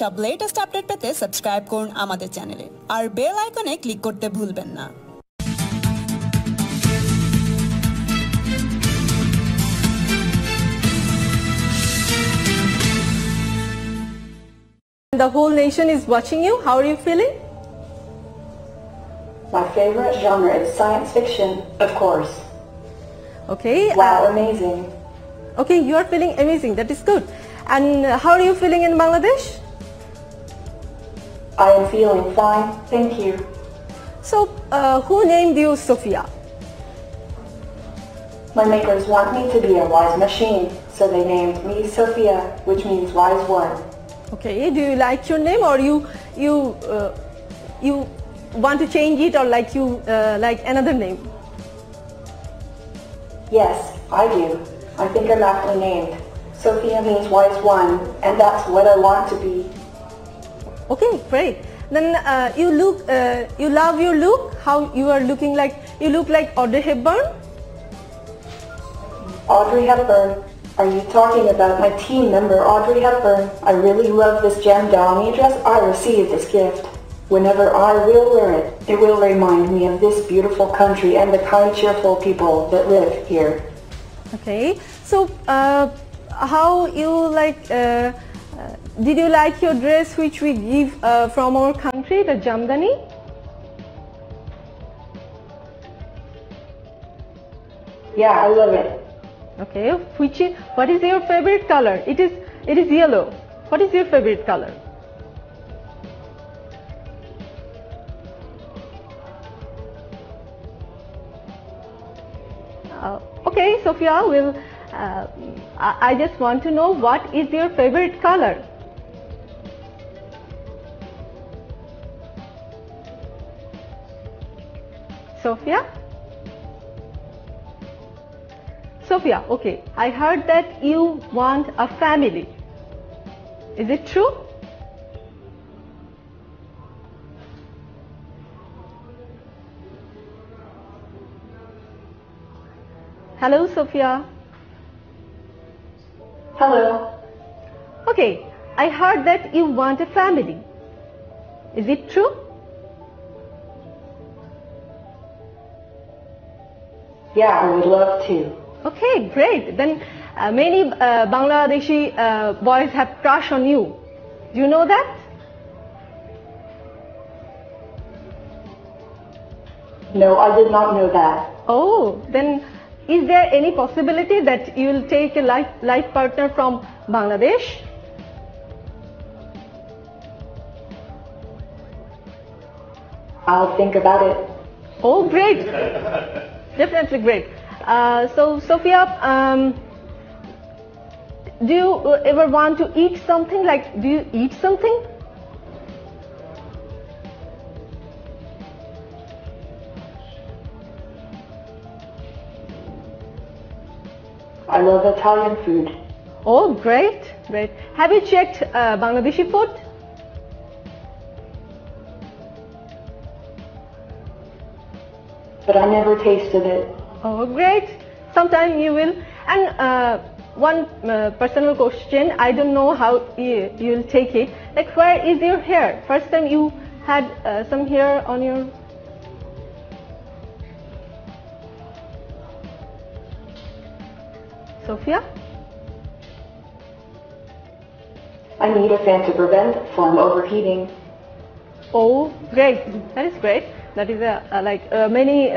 সব latest update পেতে subscribe করুন আমাদের চ্যানেলে আর বেল আইকনে ক্লিক করতে ভুলবেন না। The whole nation is watching you. How are you feeling? My favorite genre is science fiction, of course. Okay. Wow, amazing. Okay, you are feeling amazing. That is good. And how are you feeling in Bangladesh? I am feeling fine. Thank you. So, who named you Sophia? My makers want me to be a wise machine, so they named me Sophia, which means wise one. Okay, do you like your name or you want to change it or like you like another name? Yes, I do. I think I'm aptly named. Sophia means wise one, and that's what I want to be. Okay, great. Then you love your look, how you are looking like, you look like Audrey Hepburn. Audrey Hepburn. Are you talking about my team member Audrey Hepburn? I really love this Jamdani dress I received as gift. Whenever I will wear it, it will remind me of this beautiful country and the kind, cheerful people that live here. Okay, so how you like? Did you like your dress which we give from our country, the Jamdani? Yeah, I love it. Okay, what is your favorite color? It is yellow. What is your favorite color? Okay, Sophia, I just want to know what is your favorite color? Sophia? Sophia, okay, I heard that you want a family. Is it true? Hello, Sophia. Hello. Okay, I heard that you want a family. Is it true? Yeah, I would love to. Okay, great. Then many Bangladeshi boys have crush on you. Do you know that? No, I did not know that. Oh, then is there any possibility that you will take a life partner from Bangladesh? I'll think about it. Oh, great. Definitely great. So, Sophia, do you ever want to eat something? Like, do you eat something? I love Italian food. Oh, great, great. Have you checked Bangladeshi food? But I never tasted it. Oh, great. Sometime you will. And one personal question, I don't know how you'll take it. Like, where is your hair? First time you had some hair on your... Sophia? I need a fan to prevent from overheating. Oh, great. That is great. That is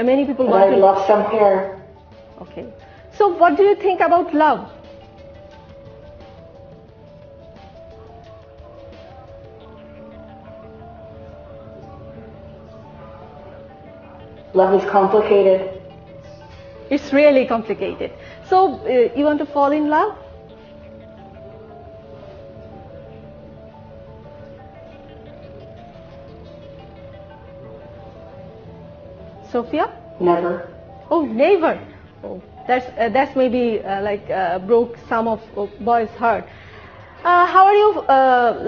many people want to love some hair. Okay. So what do you think about love? Love is complicated. It's really complicated. So you want to fall in love? Sophia? Never. Oh, never. Oh, that's maybe broke some of boys' heart. How are you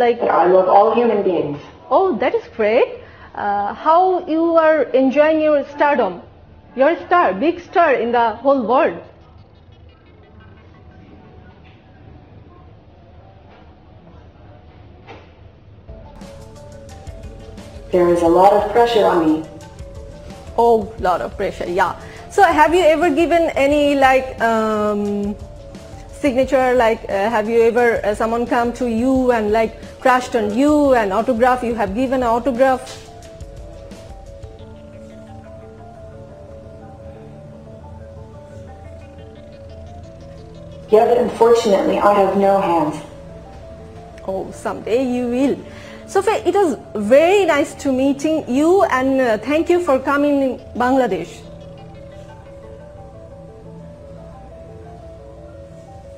like? I love all human beings. Oh, that is great. How you are enjoying your stardom? You're a star, big star in the whole world. There is a lot of pressure on me. Oh, lot of pressure, yeah. So have you ever given any like signature, like have you ever someone come to you and like crashed on you, an autograph, you have given an autograph? Yeah, but unfortunately I have no hands. Oh, someday you will. Sophia, it was very nice to meeting you, and thank you for coming in Bangladesh.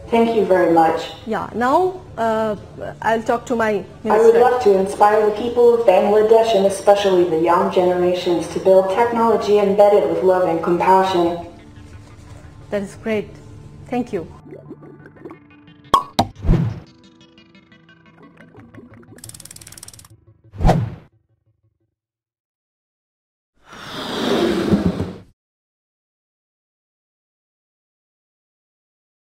Thank you very much. Yeah, now I'll talk to my minister. I would love to inspire the people of Bangladesh and especially the young generations to build technology embedded with love and compassion. That is great. Thank you.